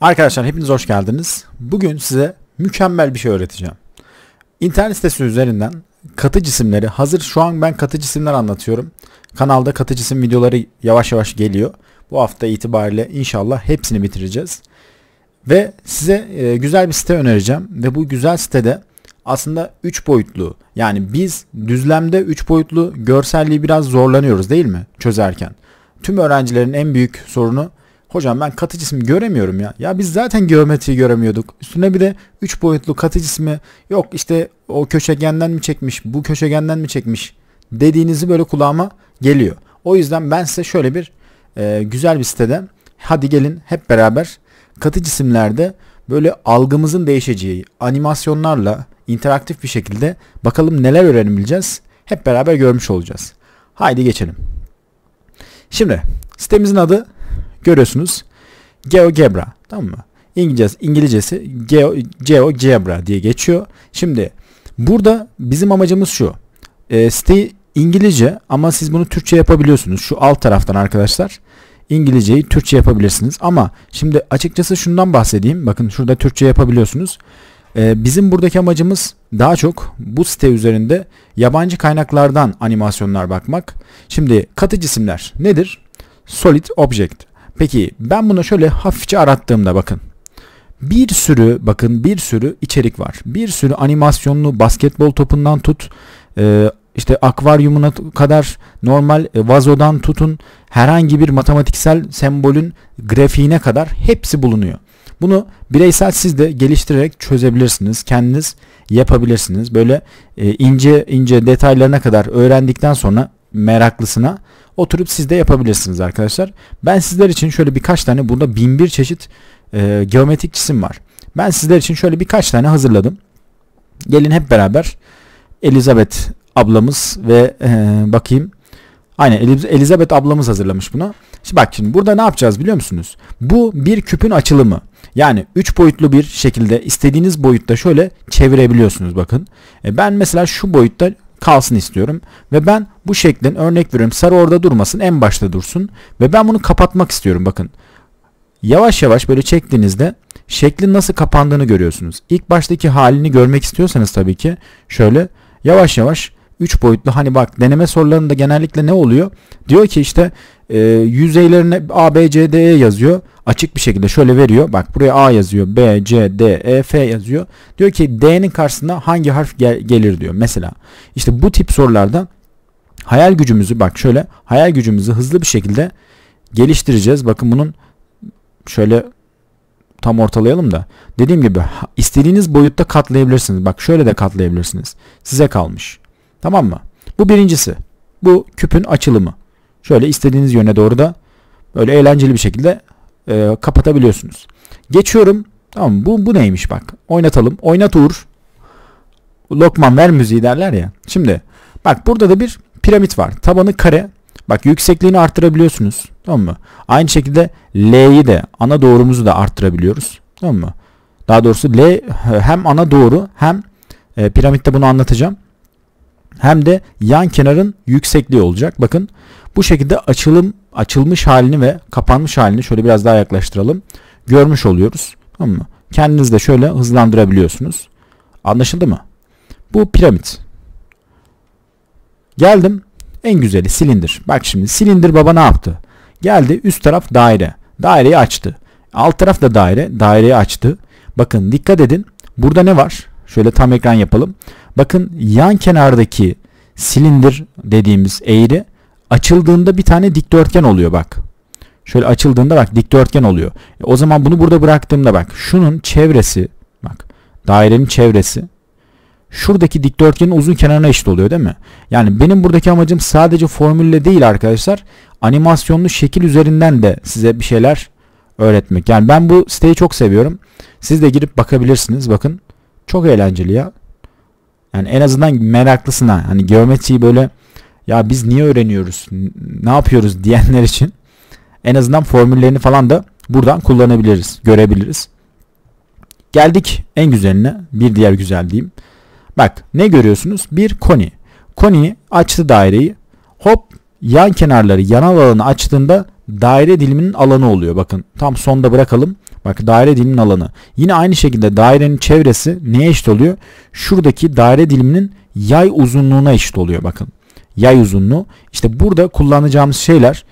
Arkadaşlar hepiniz hoş geldiniz. Bugün size mükemmel bir şey öğreteceğim. İnternet sitesi üzerinden katı cisimleri, hazır şu an ben katı cisimler anlatıyorum. Kanalda katı cisim videoları yavaş yavaş geliyor. Bu hafta itibariyle inşallah hepsini bitireceğiz. Ve size güzel bir site önereceğim. Ve bu güzel sitede aslında 3 boyutlu, yani biz düzlemde 3 boyutlu görselliği biraz zorlanıyoruz değil mi çözerken? Tüm öğrencilerin en büyük sorunu, hocam ben katı cismi göremiyorum ya. Ya biz zaten geometriyi göremiyorduk. Üstüne bir de 3 boyutlu katı cismi, yok işte o köşegenden mi çekmiş, bu köşegenden mi çekmiş dediğinizi böyle kulağıma geliyor. O yüzden ben size şöyle bir güzel bir sitede, hadi gelin hep beraber katı cisimlerde böyle algımızın değişeceği animasyonlarla interaktif bir şekilde bakalım neler öğrenebileceğiz. Hep beraber görmüş olacağız. Haydi geçelim. Şimdi sitemizin adı görüyorsunuz GeoGebra, tamam mı? İngilizcesi GeoGebra diye geçiyor. Şimdi burada bizim amacımız şu. Siteyi İngilizce ama siz bunu Türkçe yapabiliyorsunuz. Şu alt taraftan arkadaşlar İngilizceyi Türkçe yapabilirsiniz. Ama şimdi açıkçası şundan bahsedeyim. Bakın şurada Türkçe yapabiliyorsunuz. Bizim buradaki amacımız daha çok bu site üzerinde yabancı kaynaklardan animasyonlar bakmak. Şimdi katı cisimler nedir? Solid Object. Peki ben bunu şöyle hafifçe arattığımda bakın. Bir sürü içerik var. Bir sürü animasyonlu, basketbol topundan tut, işte akvaryumuna kadar, normal vazodan tutun, herhangi bir matematiksel sembolün grafiğine kadar hepsi bulunuyor. Bunu bireysel siz de geliştirerek çözebilirsiniz. Kendiniz yapabilirsiniz. Böyle ince ince detaylarına kadar öğrendikten sonra meraklısına oturup siz de yapabilirsiniz arkadaşlar. Ben sizler için şöyle birkaç tane, burada 1001 çeşit geometrik cisim var. Ben sizler için şöyle birkaç tane hazırladım. Gelin hep beraber Elizabeth ablamız ve bakayım. Aynen, Elizabeth ablamız hazırlamış bunu. Şimdi bak, şimdi burada ne yapacağız biliyor musunuz? Bu bir küpün açılımı. Yani 3 boyutlu bir şekilde istediğiniz boyutta şöyle çevirebiliyorsunuz bakın. Ben mesela şu boyutta kalsın istiyorum. Ve ben bu şeklin, örnek veriyorum, sarı orada durmasın, en başta dursun. Ve ben bunu kapatmak istiyorum bakın. Yavaş yavaş böyle çektiğinizde şeklin nasıl kapandığını görüyorsunuz. İlk baştaki halini görmek istiyorsanız tabii ki şöyle yavaş yavaş 3 boyutlu, hani bak deneme sorularında genellikle ne oluyor? Diyor ki işte yüzeylerine A, B, C, D, E yazıyor. Açık bir şekilde şöyle veriyor. Bak buraya A yazıyor. B, C, D, E, F yazıyor. Diyor ki D'nin karşısına hangi harf gelir diyor. Mesela işte bu tip sorularda hayal gücümüzü, bak şöyle hayal gücümüzü hızlı bir şekilde geliştireceğiz. Bakın bunun şöyle tam ortalayalım da. Dediğim gibi istediğiniz boyutta katlayabilirsiniz. Bak şöyle de katlayabilirsiniz. Size kalmış. Tamam mı? Bu birincisi. Bu küpün açılımı. Şöyle istediğiniz yöne doğru da böyle eğlenceli bir şekilde kapatabiliyorsunuz. Geçiyorum. Tamam mı? Bu neymiş bak. Oynatalım. Oynat Uğur. Lokman ver müziği derler ya. Şimdi bak burada da bir piramit var. Tabanı kare. Bak yüksekliğini arttırabiliyorsunuz. Tamam mı? Aynı şekilde L'yi de, ana doğrumuzu da arttırabiliyoruz. Tamam mı? Daha doğrusu L hem ana doğru hem piramitte bunu anlatacağım. Hem de yan kenarın yüksekliği olacak. Bakın bu şekilde açılmış halini ve kapanmış halini şöyle biraz daha yaklaştıralım. Görmüş oluyoruz. Tamam mı? Kendiniz de şöyle hızlandırabiliyorsunuz. Anlaşıldı mı? Bu piramit. Geldim. En güzeli silindir. Bak şimdi silindir baba ne yaptı? Geldi, üst taraf daire. Daireyi açtı. Alt taraf da daire. Daireyi açtı. Bakın dikkat edin. Burada ne var? Şöyle tam ekran yapalım. Bakın yan kenardaki silindir dediğimiz eğri açıldığında bir tane dikdörtgen oluyor bak. Şöyle açıldığında bak dikdörtgen oluyor. O zaman bunu burada bıraktığımda bak şunun çevresi, bak dairenin çevresi şuradaki dikdörtgenin uzun kenarına eşit oluyor değil mi? Yani benim buradaki amacım sadece formülle değil arkadaşlar, animasyonlu şekil üzerinden de size bir şeyler öğretmek. Yani ben bu siteyi çok seviyorum. Siz de girip bakabilirsiniz bakın. Çok eğlenceli ya. Yani en azından meraklısına, hani geometriyi böyle ya biz niye öğreniyoruz, ne yapıyoruz diyenler için en azından formüllerini falan da buradan kullanabiliriz, görebiliriz. Geldik en güzeline, bir diğer güzel diyeyim. Bak ne görüyorsunuz? Bir koni. Koni açtı daireyi. Hop yan kenarları, yanal alanı açtığında daire diliminin alanı oluyor. Bakın tam sonda bırakalım. Bak, daire diliminin alanı. Yine aynı şekilde dairenin çevresi neye eşit oluyor? Şuradaki daire diliminin yay uzunluğuna eşit oluyor. Bakın yay uzunluğu. İşte burada kullanacağımız şeyler,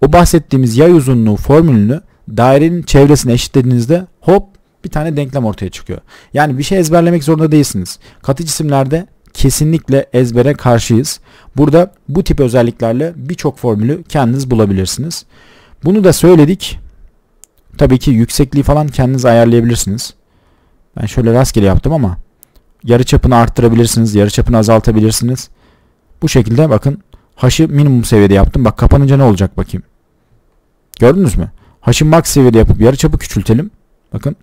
o bahsettiğimiz yay uzunluğu formülünü dairenin çevresine eşitlediğinizde hop bir tane denklem ortaya çıkıyor. Yani bir şey ezberlemek zorunda değilsiniz. Katı cisimlerde kesinlikle ezbere karşıyız. Burada bu tip özelliklerle birçok formülü kendiniz bulabilirsiniz. Bunu da söyledik. Tabii ki yüksekliği falan kendiniz ayarlayabilirsiniz. Ben şöyle rastgele yaptım ama yarıçapını arttırabilirsiniz, yarıçapını azaltabilirsiniz. Bu şekilde bakın, h'ı minimum seviyede yaptım. Bak kapanınca ne olacak bakayım. Gördünüz mü? H'ı max seviyede yapıp yarıçapı küçültelim. Bakın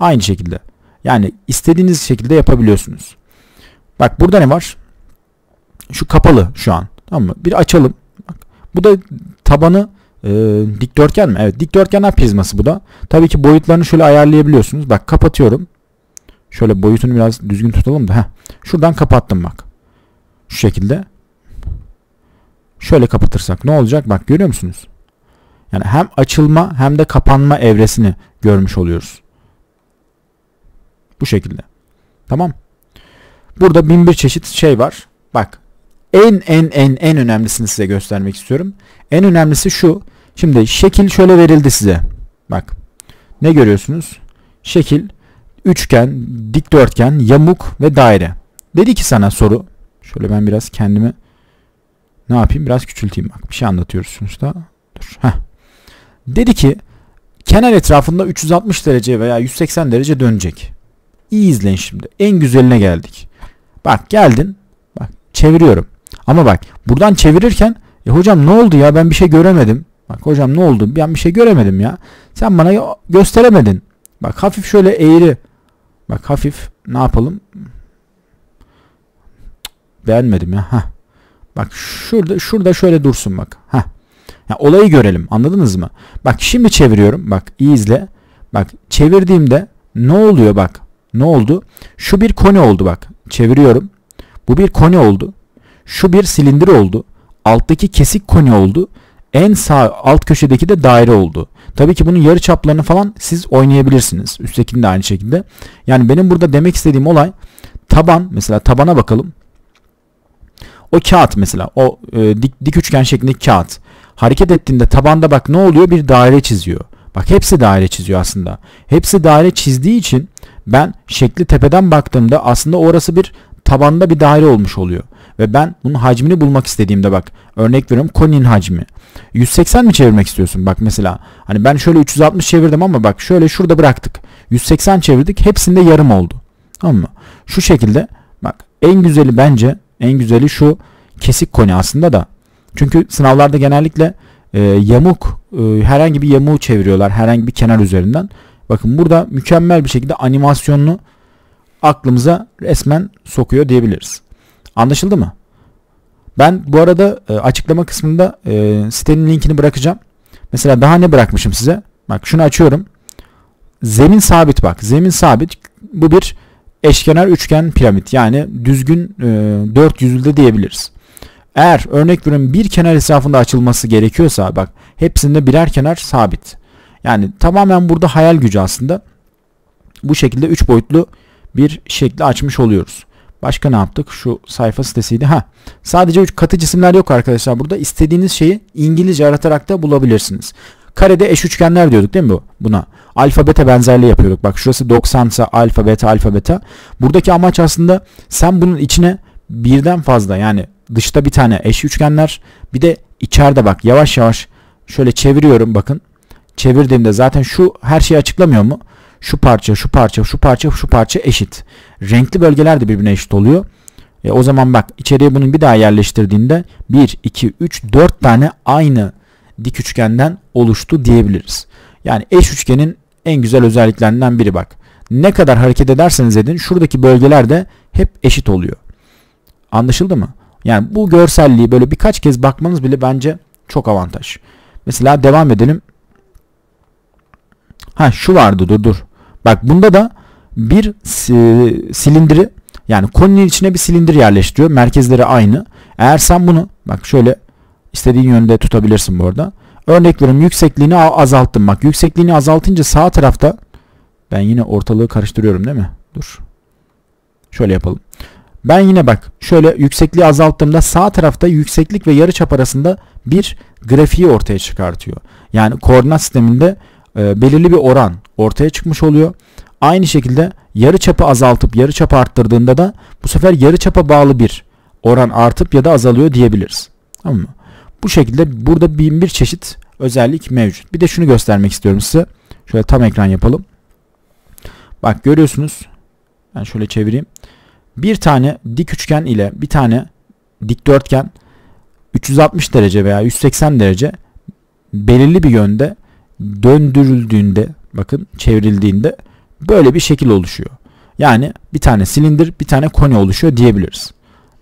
aynı şekilde. Yani istediğiniz şekilde yapabiliyorsunuz. Bak burada ne var? Şu kapalı şu an. Tamam mı? Bir açalım. Bak, bu da tabanı dikdörtgen mi? Evet, dikdörtgenler prizması bu da. Tabii ki boyutlarını şöyle ayarlayabiliyorsunuz. Bak kapatıyorum. Şöyle boyutunu biraz düzgün tutalım da. Heh. Şuradan kapattım bak. Şu şekilde. Şöyle kapatırsak ne olacak? Bak görüyor musunuz? Yani hem açılma hem de kapanma evresini görmüş oluyoruz. Bu şekilde. Tamam. Burada 1001 çeşit şey var. Bak en önemlisini size göstermek istiyorum. En önemlisi şu. Şimdi şekil şöyle verildi size. Bak ne görüyorsunuz? Şekil, üçgen, dikdörtgen, yamuk ve daire. Dedi ki sana soru. Şöyle ben biraz kendimi ne yapayım? Biraz küçülteyim. Bak bir şey anlatıyoruz sonuçta. Dur. Heh. Dedi ki kenar etrafında 360 derece veya 180 derece dönecek. İyi izleyin şimdi. En güzeline geldik. Bak geldin. Bak çeviriyorum. Ama bak buradan çevirirken hocam ne oldu ya, ben bir şey göremedim. Bak hocam ne oldu, ben bir şey göremedim ya. Sen bana gösteremedin. Bak hafif şöyle eğri. Bak hafif ne yapalım? Beğenmedim ya. Heh. Bak şurada şöyle dursun bak. Heh. Ya, olayı görelim, anladınız mı? Bak şimdi çeviriyorum. Bak iyi izle. Bak çevirdiğimde ne oluyor bak. Ne oldu? Şu bir koni oldu bak. Çeviriyorum. Bu bir koni oldu. Şu bir silindir oldu. Alttaki kesik koni oldu. En sağ alt köşedeki de daire oldu. Tabii ki bunun yarı çaplarını falan siz oynayabilirsiniz. Üsttekini de aynı şekilde. Yani benim burada demek istediğim olay, taban mesela, tabana bakalım. O kağıt mesela, o dik üçgen şeklindeki kağıt. Hareket ettiğinde tabanda bak ne oluyor? Bir daire çiziyor. Bak hepsi daire çiziyor aslında. Hepsi daire çizdiği için ben şekli tepeden baktığımda aslında orası bir tabanda bir daire olmuş oluyor. Ve ben bunun hacmini bulmak istediğimde bak örnek veriyorum, koninin hacmi. 180 mi çevirmek istiyorsun? Bak mesela hani ben şöyle 360 çevirdim ama bak şöyle şurada bıraktık. 180 çevirdik, hepsinde yarım oldu. Tamam mı? Şu şekilde bak en güzeli, bence en güzeli şu kesik koni aslında da. Çünkü sınavlarda genellikle yamuk, herhangi bir yamuğu çeviriyorlar herhangi bir kenar üzerinden. Bakın burada mükemmel bir şekilde animasyonunu aklımıza resmen sokuyor diyebiliriz. Anlaşıldı mı? Ben bu arada açıklama kısmında sitenin linkini bırakacağım. Mesela daha ne bırakmışım size? Bak şunu açıyorum. Zemin sabit bak. Zemin sabit. Bu bir eşkenar üçgen piramit. Yani düzgün dört yüzlü diyebiliriz. Eğer örnek veriyorum bir kenar etrafında açılması gerekiyorsa bak hepsinde birer kenar sabit. Yani tamamen burada hayal gücü aslında. Bu şekilde 3 boyutlu bir şekli açmış oluyoruz. Başka ne yaptık? Şu sayfa sitesiydi. Ha, sadece 3 katı cisimler yok arkadaşlar burada. İstediğiniz şeyi İngilizce aratarak da bulabilirsiniz. Karede eş üçgenler diyorduk değil mi buna? Alfa beta benzerliği yapıyorduk. Bak şurası 90 ise alfa beta alfa beta. Buradaki amaç aslında sen bunun içine birden fazla, yani dışta bir tane eş üçgenler, bir de içeride bak yavaş yavaş şöyle çeviriyorum bakın. Çevirdiğimde zaten şu her şeyi açıklamıyor mu? Şu parça, şu parça, şu parça, şu parça eşit. Renkli bölgeler de birbirine eşit oluyor. O zaman bak içeriye bunun bir daha yerleştirdiğinde 1, 2, 3, 4 tane aynı dik üçgenden oluştu diyebiliriz. Yani eş üçgenin en güzel özelliklerinden biri bak. Ne kadar hareket ederseniz edin şuradaki bölgeler de hep eşit oluyor. Anlaşıldı mı? Yani bu görselliği böyle birkaç kez bakmanız bile bence çok avantaj. Mesela devam edelim. Ha şu vardı, dur. Bak bunda da bir silindiri, yani koninin içine bir silindir yerleştiriyor. Merkezleri aynı. Eğer sen bunu bak şöyle istediğin yönde tutabilirsin bu arada. Örnek veriyorum, yüksekliğini azalttım. Bak, yüksekliğini azaltınca sağ tarafta, ben yine ortalığı karıştırıyorum değil mi? Dur. Şöyle yapalım. Ben yine bak şöyle yüksekliği azalttığımda sağ tarafta yükseklik ve yarıçap arasında bir grafiği ortaya çıkartıyor. Yani koordinat sisteminde belirli bir oran ortaya çıkmış oluyor. Aynı şekilde yarıçapı azaltıp yarıçapı arttırdığında da bu sefer yarıçapa bağlı bir oran artıp ya da azalıyor diyebiliriz. Tamam mı? Bu şekilde burada bin bir çeşit özellik mevcut. Bir de şunu göstermek istiyorum size. Şöyle tam ekran yapalım. Bak görüyorsunuz. Ben şöyle çevireyim. Bir tane dik üçgen ile bir tane dikdörtgen 360 derece veya 180 derece belirli bir yönde döndürüldüğünde, bakın çevrildiğinde böyle bir şekil oluşuyor. Yani bir tane silindir, bir tane koni oluşuyor diyebiliriz.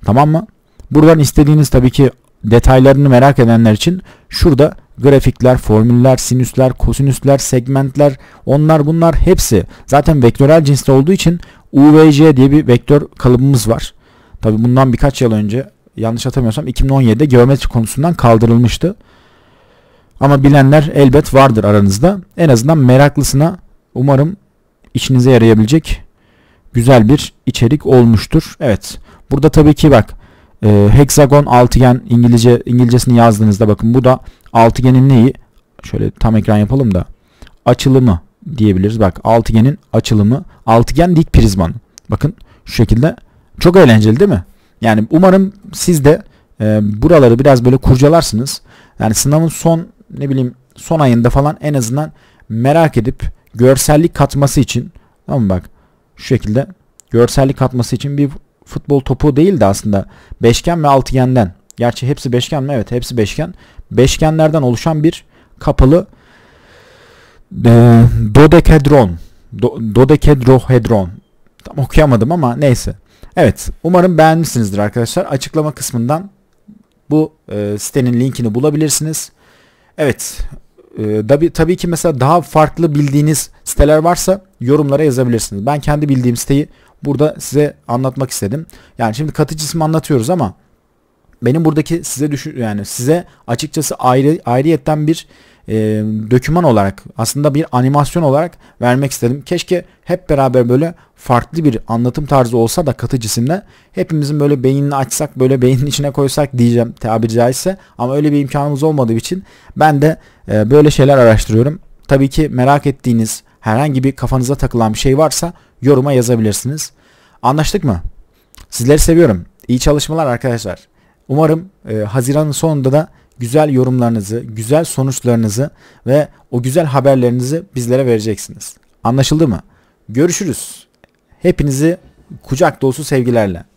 Tamam mı? Buradan istediğiniz, tabii ki detaylarını merak edenler için şurada grafikler, formüller, sinüsler, kosinüsler, segmentler, onlar bunlar hepsi zaten vektörel cinste olduğu için UVC diye bir vektör kalıbımız var. Tabi bundan birkaç yıl önce, yanlış hatırlamıyorsam 2017'de geometri konusundan kaldırılmıştı. Ama bilenler elbet vardır aranızda. En azından meraklısına umarım işinize yarayabilecek güzel bir içerik olmuştur. Evet. Burada tabii ki bak heksagon, altıgen, İngilizcesini yazdığınızda bakın bu da altıgenin neyi? Şöyle tam ekran yapalım da açılımı diyebiliriz. Bak altıgenin açılımı, altıgen dik prizmanın. Bakın şu şekilde, çok eğlenceli değil mi? Yani umarım siz de buraları biraz böyle kurcalarsınız. Yani sınavın son, ne bileyim, son ayında falan en azından merak edip görsellik katması için, tamam mı, bak şu şekilde görsellik katması için bir futbol topu değil de aslında beşgen ve altıgenden, gerçi hepsi beşgen mi? Evet, hepsi beşgen. Beşgenlerden oluşan bir kapalı dodekadron. Dodekadrohedron. Tam okuyamadım ama neyse. Evet, umarım beğenmişsinizdir arkadaşlar. Açıklama kısmından bu sitenin linkini bulabilirsiniz. Evet. Tabii ki mesela daha farklı bildiğiniz siteler varsa yorumlara yazabilirsiniz. Ben kendi bildiğim siteyi burada size anlatmak istedim. Yani şimdi katı cismi anlatıyoruz ama benim buradaki size yani size açıkçası ayrıyetten bir döküman olarak, aslında bir animasyon olarak vermek istedim. Keşke hep beraber böyle farklı bir anlatım tarzı olsa da katı cisimle hepimizin böyle beynini açsak, böyle beynin içine koysak diyeceğim tabiri caizse, ama öyle bir imkanımız olmadığı için ben de böyle şeyler araştırıyorum. Tabii ki merak ettiğiniz herhangi bir kafanıza takılan bir şey varsa yoruma yazabilirsiniz. Anlaştık mı? Sizleri seviyorum. İyi çalışmalar arkadaşlar. Umarım Haziran'ın sonunda da güzel yorumlarınızı, güzel sonuçlarınızı ve o güzel haberlerinizi bizlere vereceksiniz. Anlaşıldı mı? Görüşürüz. Hepinizi kucak dolusu sevgilerle.